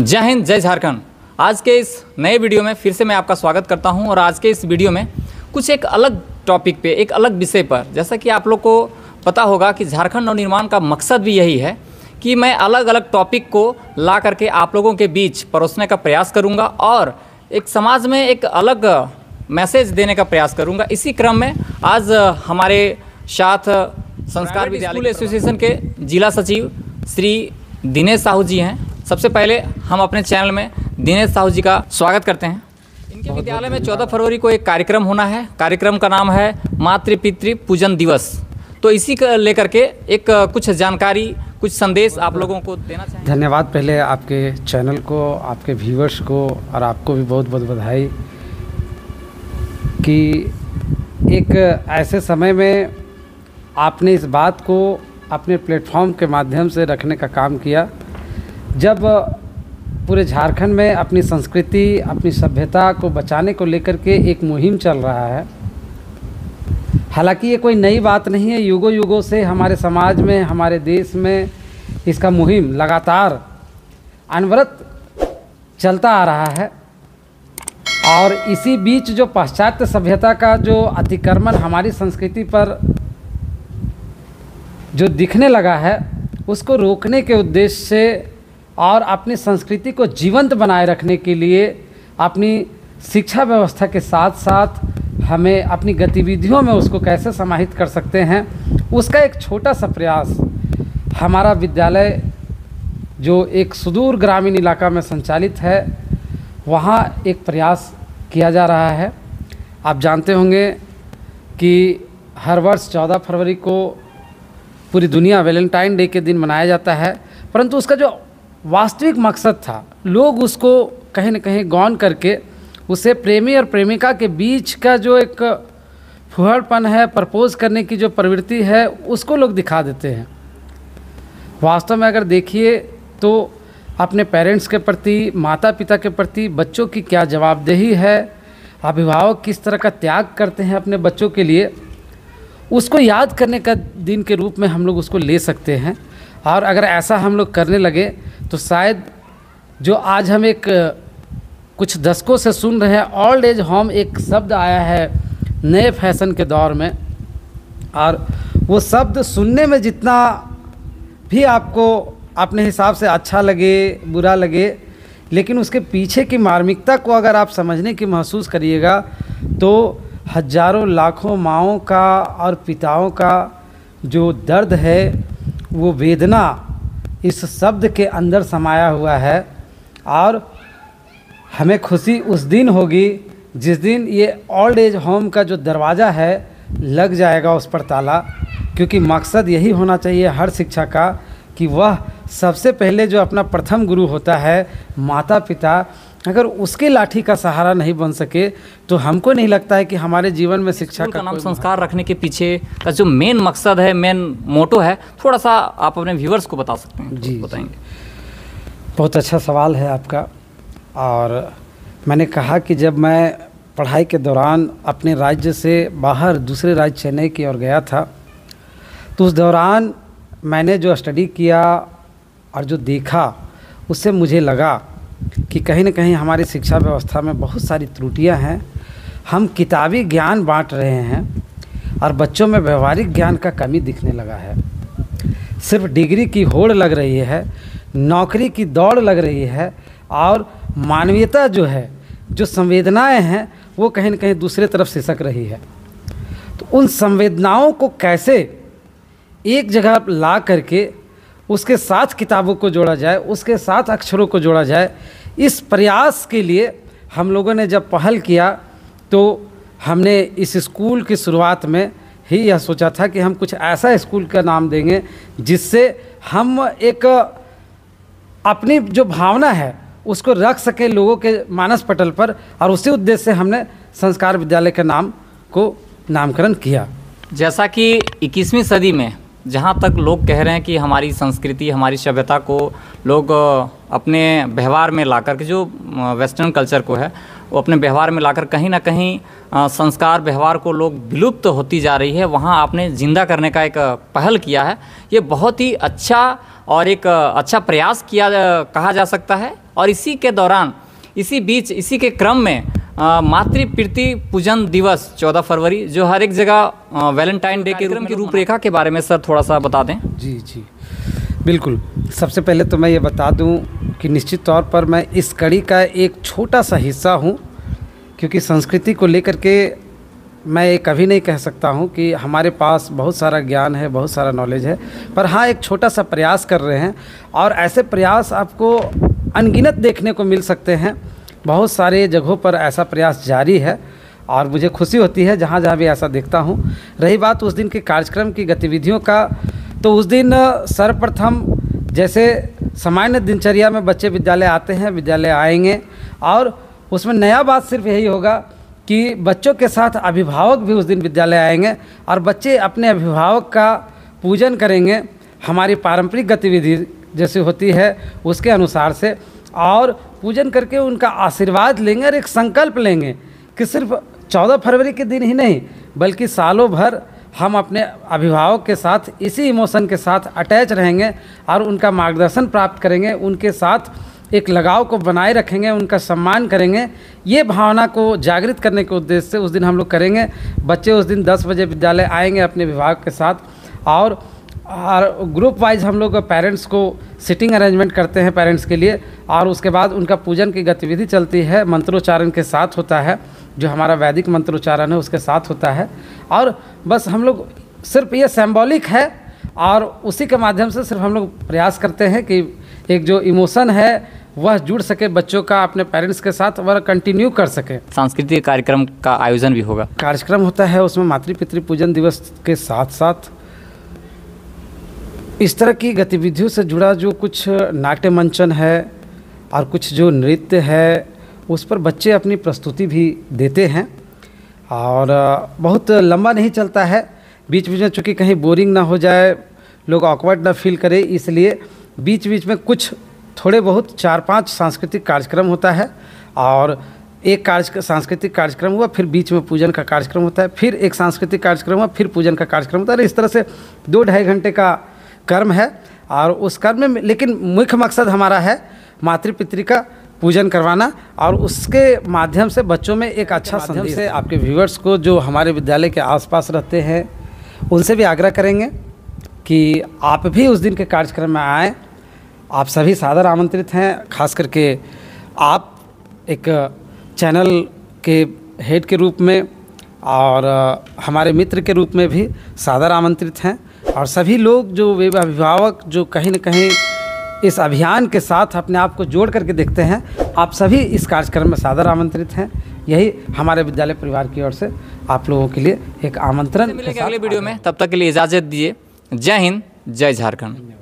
जय हिंद, जय झारखंड। आज के इस नए वीडियो में फिर से मैं आपका स्वागत करता हूं। और आज के इस वीडियो में कुछ एक अलग टॉपिक पे, एक अलग विषय पर, जैसा कि आप लोग को पता होगा कि झारखंड नवनिर्माण का मकसद भी यही है कि मैं अलग अलग टॉपिक को ला करके आप लोगों के बीच परोसने का प्रयास करूँगा और एक समाज में एक अलग मैसेज देने का प्रयास करूँगा। इसी क्रम में आज हमारे साथ संस्कार विद्या स्कूल एसोसिएशन के जिला सचिव श्री दिनेश साहू जी हैं। सबसे पहले हम अपने चैनल में दिनेश साहू जी का स्वागत करते हैं। इनके विद्यालय में 14 फरवरी को एक कार्यक्रम होना है। कार्यक्रम का नाम है मातृ पितृ पूजन दिवस। तो इसी को लेकर के एक कुछ जानकारी, कुछ संदेश आप लोगों को देना चाहिए। धन्यवाद पहले आपके चैनल को, आपके व्यूवर्स को, और आपको भी बहुत बहुत बधाई कि एक ऐसे समय में आपने इस बात को अपने प्लेटफॉर्म के माध्यम से रखने का काम किया, जब पूरे झारखंड में अपनी संस्कृति, अपनी सभ्यता को बचाने को लेकर के एक मुहिम चल रहा है। हालांकि ये कोई नई बात नहीं है, युगों युगों से हमारे समाज में, हमारे देश में इसका मुहिम लगातार अनवरत चलता आ रहा है। और इसी बीच जो पाश्चात्य सभ्यता का जो अतिक्रमण हमारी संस्कृति पर जो दिखने लगा है, उसको रोकने के उद्देश्य से और अपनी संस्कृति को जीवंत बनाए रखने के लिए अपनी शिक्षा व्यवस्था के साथ साथ हमें अपनी गतिविधियों में उसको कैसे समाहित कर सकते हैं, उसका एक छोटा सा प्रयास हमारा विद्यालय जो एक सुदूर ग्रामीण इलाका में संचालित है, वहाँ एक प्रयास किया जा रहा है। आप जानते होंगे कि हर वर्ष 14 फरवरी को पूरी दुनिया वैलेंटाइन डे के दिन मनाया जाता है, परंतु उसका जो वास्तविक मकसद था, लोग उसको कहीं न कहीं गौन करके उसे प्रेमी और प्रेमिका के बीच का जो एक फुहड़पन है, प्रपोज करने की जो प्रवृत्ति है, उसको लोग दिखा देते हैं। वास्तव में अगर देखिए तो अपने पेरेंट्स के प्रति, माता पिता के प्रति बच्चों की क्या जवाबदेही है, अभिभावक किस तरह का त्याग करते हैं अपने बच्चों के लिए, उसको याद करने का दिन के रूप में हम लोग उसको ले सकते हैं। और अगर ऐसा हम लोग करने लगे तो शायद जो आज हम एक कुछ दशकों से सुन रहे हैं, ओल्ड एज होम एक शब्द आया है नए फैशन के दौर में, और वो शब्द सुनने में जितना भी आपको अपने हिसाब से अच्छा लगे, बुरा लगे, लेकिन उसके पीछे की मार्मिकता को अगर आप समझने की महसूस करिएगा तो हजारों लाखों माँओं का और पिताओं का जो दर्द है, वो वेदना इस शब्द के अंदर समाया हुआ है। और हमें खुशी उस दिन होगी जिस दिन ये ओल्ड एज होम का जो दरवाज़ा है लग जाएगा उस पर ताला, क्योंकि मकसद यही होना चाहिए हर शिक्षा का कि वह सबसे पहले जो अपना प्रथम गुरु होता है, माता पिता, अगर उसके लाठी का सहारा नहीं बन सके तो हमको नहीं लगता है कि हमारे जीवन में शिक्षा का नाम संस्कार रखने के पीछे का जो मेन मकसद है, मेन मोटो है, थोड़ा सा आप अपने व्यूवर्स को बता सकते हैं? जी, बताएंगे। बहुत अच्छा सवाल है आपका। और मैंने कहा कि जब मैं पढ़ाई के दौरान अपने राज्य से बाहर दूसरे राज्य चेन्नई की ओर गया था, तो उस दौरान मैंने जो स्टडी किया और जो देखा, उससे मुझे लगा कि कहीं ना कहीं हमारी शिक्षा व्यवस्था में बहुत सारी त्रुटियां हैं। हम किताबी ज्ञान बांट रहे हैं और बच्चों में व्यवहारिक ज्ञान का कमी दिखने लगा है। सिर्फ डिग्री की होड़ लग रही है, नौकरी की दौड़ लग रही है, और मानवीयता जो है, जो संवेदनाएं हैं, वो कहीं ना कहीं दूसरे तरफ सिसक रही है। तो उन संवेदनाओं को कैसे एक जगह ला करके उसके साथ किताबों को जोड़ा जाए, उसके साथ अक्षरों को जोड़ा जाए, इस प्रयास के लिए हम लोगों ने जब पहल किया तो हमने इस स्कूल की शुरुआत में ही यह सोचा था कि हम कुछ ऐसा स्कूल का नाम देंगे जिससे हम एक अपनी जो भावना है उसको रख सकें लोगों के मानस पटल पर, और उसी उद्देश्य से हमने संस्कार विद्यालय के नाम को नामकरण किया। जैसा कि 21वीं सदी में जहाँ तक लोग कह रहे हैं कि हमारी संस्कृति, हमारी सभ्यता को लोग अपने व्यवहार में लाकर के, जो वेस्टर्न कल्चर को है वो अपने व्यवहार में लाकर कहीं ना कहीं संस्कार व्यवहार को लोग विलुप्त होती जा रही है, वहाँ आपने जिंदा करने का एक पहल किया है। ये बहुत ही अच्छा और एक अच्छा प्रयास किया कहा जा सकता है। और इसी के दौरान इसी के क्रम में मातृ पितृ पूजन दिवस 14 फरवरी जो हर एक जगह वैलेंटाइन डे के की रूपरेखा के बारे में सर थोड़ा सा बता दें। जी जी बिल्कुल। सबसे पहले तो मैं ये बता दूं कि निश्चित तौर पर मैं इस कड़ी का एक छोटा सा हिस्सा हूं, क्योंकि संस्कृति को लेकर के मैं ये कभी नहीं कह सकता हूं कि हमारे पास बहुत सारा ज्ञान है, बहुत सारा नॉलेज है, पर हाँ एक छोटा सा प्रयास कर रहे हैं और ऐसे प्रयास आपको अनगिनत देखने को मिल सकते हैं। बहुत सारे जगहों पर ऐसा प्रयास जारी है और मुझे खुशी होती है जहाँ जहाँ भी ऐसा देखता हूँ। रही बात उस दिन के कार्यक्रम की गतिविधियों का, तो उस दिन सर्वप्रथम जैसे सामान्य दिनचर्या में बच्चे विद्यालय आते हैं, विद्यालय आएंगे और उसमें नया बात सिर्फ यही होगा कि बच्चों के साथ अभिभावक भी उस दिन विद्यालय आएंगे और बच्चे अपने अभिभावक का पूजन करेंगे हमारी पारंपरिक गतिविधि जैसी होती है उसके अनुसार से, और पूजन करके उनका आशीर्वाद लेंगे और एक संकल्प लेंगे कि सिर्फ 14 फरवरी के दिन ही नहीं बल्कि सालों भर हम अपने अभिभावक के साथ इसी इमोशन के साथ अटैच रहेंगे और उनका मार्गदर्शन प्राप्त करेंगे, उनके साथ एक लगाव को बनाए रखेंगे, उनका सम्मान करेंगे। ये भावना को जागृत करने के उद्देश्य से उस दिन हम लोग करेंगे। बच्चे उस दिन 10 बजे विद्यालय आएंगे अपने अभिभावक के साथ और ग्रुप वाइज हम लोग पेरेंट्स को सिटिंग अरेंजमेंट करते हैं पेरेंट्स के लिए, और उसके बाद उनका पूजन की गतिविधि चलती है, मंत्रोच्चारण के साथ होता है जो हमारा वैदिक मंत्रोच्चारण है उसके साथ होता है। और बस हम लोग सिर्फ ये सिंबॉलिक है और उसी के माध्यम से सिर्फ हम लोग प्रयास करते हैं कि एक जो इमोशन है वह जुड़ सके बच्चों का अपने पेरेंट्स के साथ, वह कंटिन्यू कर सके। सांस्कृतिक कार्यक्रम का आयोजन भी होगा, कार्यक्रम होता है उसमें मातृ पितृ पूजन दिवस के साथ साथ इस तरह की गतिविधियों से जुड़ा जो कुछ नाट्य मंचन है और कुछ जो नृत्य है उस पर बच्चे अपनी प्रस्तुति भी देते हैं और बहुत लंबा नहीं चलता है। बीच बीच में चूँकि कहीं बोरिंग ना हो जाए, लोग ऑकवर्ड ना फील करें, इसलिए बीच बीच में कुछ थोड़े बहुत 4-5 सांस्कृतिक कार्यक्रम होता है और एक सांस्कृतिक कार्यक्रम हुआ, फिर बीच में पूजन का कार्यक्रम होता है, फिर एक सांस्कृतिक कार्यक्रम हुआ, फिर पूजन का कार्यक्रम होता है। इस तरह से 2-2.5 घंटे का कर्म है और उस कर्म में लेकिन मुख्य मकसद हमारा है मातृ पितृ का पूजन करवाना और उसके माध्यम से बच्चों में एक अच्छा संदेश से आपके व्यूअर्स को जो हमारे विद्यालय के आसपास रहते हैं उनसे भी आग्रह करेंगे कि आप भी उस दिन के कार्यक्रम में आएँ। आप सभी सादर आमंत्रित हैं, खास करके आप एक चैनल के हेड के रूप में और हमारे मित्र के रूप में भी सादर आमंत्रित हैं और सभी लोग जो अभिभावक जो कहीं न कहीं इस अभियान के साथ अपने आप को जोड़ करके देखते हैं, आप सभी इस कार्यक्रम में सादर आमंत्रित हैं। यही हमारे विद्यालय परिवार की ओर से आप लोगों के लिए एक आमंत्रण। मिलेंगे अगले वीडियो में, तब तक के लिए इजाज़त दीजिए। जय हिंद, जय झारखंड।